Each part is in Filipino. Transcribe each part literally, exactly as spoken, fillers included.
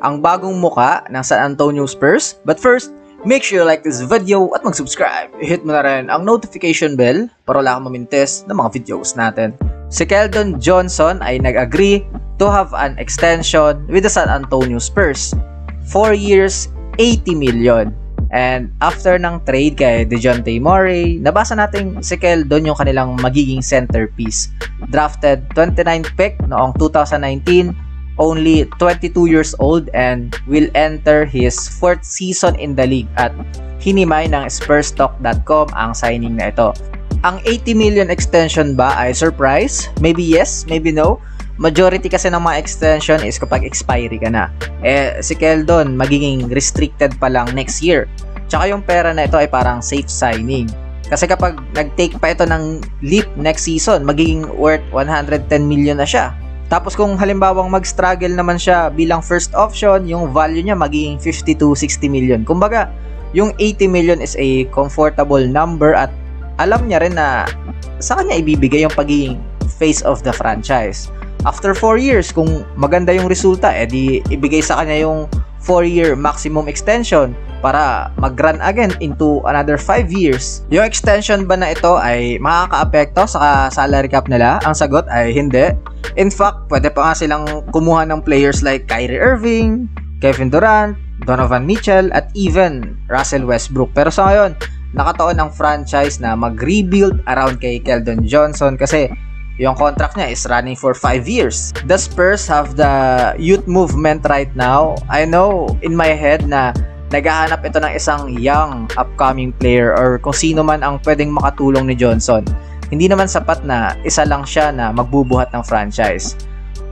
ang bagong muka ng San Antonio Spurs. But first, make sure you like this video at mag-subscribe. Hit mo na rin ang notification bell para wala kang mamintes ng mga videos natin. Si Keldon Johnson ay nag-agree to have an extension with the San Antonio Spurs. four years, eighty million. And after ng trade kay Dejonte Moray, nabasa natin si Keldon yung kanilang magiging centerpiece. Drafted twenty-ninth pick noong two thousand nineteen. Only twenty-two years old and will enter his fourth season in the league at hinimay ng Spurs Talk dot com ang signing na ito. Ang eighty million extension ba ay surprise? Maybe yes, maybe no. Majority kasi ng mga extension is kapag expiry ka na. Eh, si Keldon magiging restricted pa lang next year. Tsaka yung pera na ito ay parang safe signing. Kasi kapag nag-take pa ito ng leap next season, magiging worth one hundred ten million na siya. Tapos kung halimbawang mag-struggle naman siya bilang first option, yung value niya magiging fifty to sixty million. Kumbaga, yung eighty million is a comfortable number at alam niya rin na sa kanya ibibigay yung pagiging face of the franchise. After four years, kung maganda yung resulta, edi ibigay sa kanya yung four year maximum extension para mag-run again into another five years. Yung extension ba na ito ay makakaapekto sa salary cap nila? Ang sagot ay hindi. In fact, pwede pa nga silang kumuha ng players like Kyrie Irving, Kevin Durant, Donovan Mitchell, at even Russell Westbrook. Pero sa ngayon, nakataon ang franchise na mag-rebuild around kay Keldon Johnson kasi yung contract niya is running for five years. The Spurs have the youth movement right now. I know in my head na naghahanap ito ng isang young upcoming player or kung sino man ang pwedeng makatulong ni Johnson. Hindi naman sapat na isa lang siya na magbubuhat ng franchise.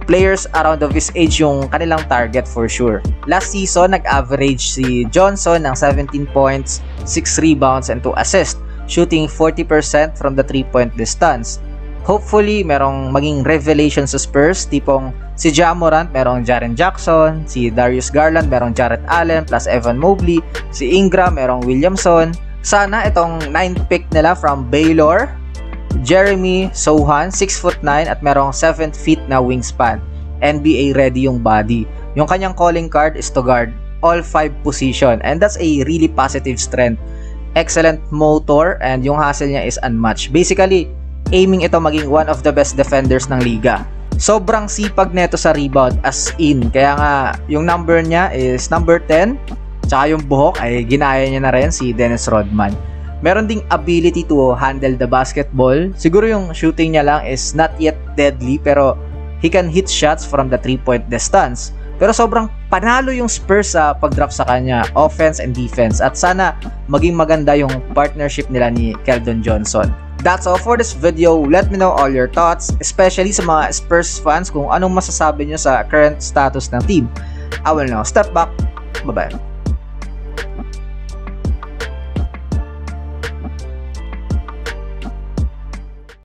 Players around of his age yung kanilang target for sure. Last season, nag-average si Johnson ng seventeen points, six rebounds, and two assists, shooting forty percent from the three-point distance. Hopefully, merong maging revelation sa Spurs, tipong si Ja Morant, merong Jaren Jackson, si Darius Garland, merong Jared Allen, plus Evan Mobley, si Ingram, merong Williamson. Sana itong ninth pick nila from Baylor, Jeremy Sochan, six foot nine at merong seven feet na wingspan. N B A ready yung body. Yung kanyang calling card is to guard all five position, and that's a really positive strength. Excellent motor and yung hustle niya is unmatched. Basically, aiming ito maging one of the best defenders ng liga. Sobrang sipag neto sa rebound as in. Kaya nga yung number niya is number ten. Tsaka yung buhok ay ginaya niya na rin si Dennis Rodman. Meron ding ability to handle the basketball. Siguro yung shooting niya lang is not yet deadly pero he can hit shots from the three-point distance. Pero sobrang panalo yung Spurs sa pag-drop sa kanya, offense and defense. At sana maging maganda yung partnership nila ni Keldon Johnson. That's all for this video. Let me know all your thoughts, especially sa mga Spurs fans kung anong masasabi niyo sa current status ng team. I will now step back. Bye-bye.